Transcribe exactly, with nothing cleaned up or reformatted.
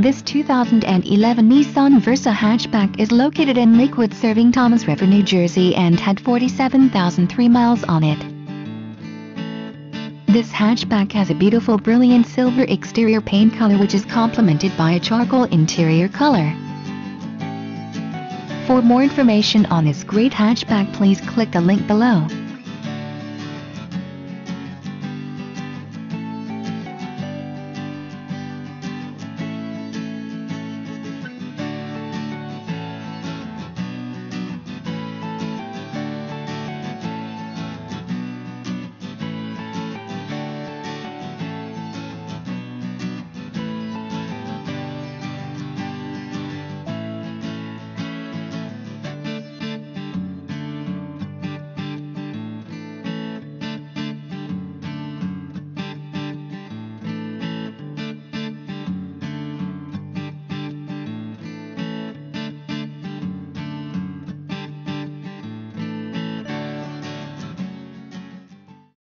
This two thousand eleven Nissan Versa hatchback is located in Lakewood, serving Thomas River, New Jersey, and had forty-seven thousand three miles on it. This hatchback has a beautiful brilliant silver exterior paint color, which is complemented by a charcoal interior color. For more information on this great hatchback, please click the link below.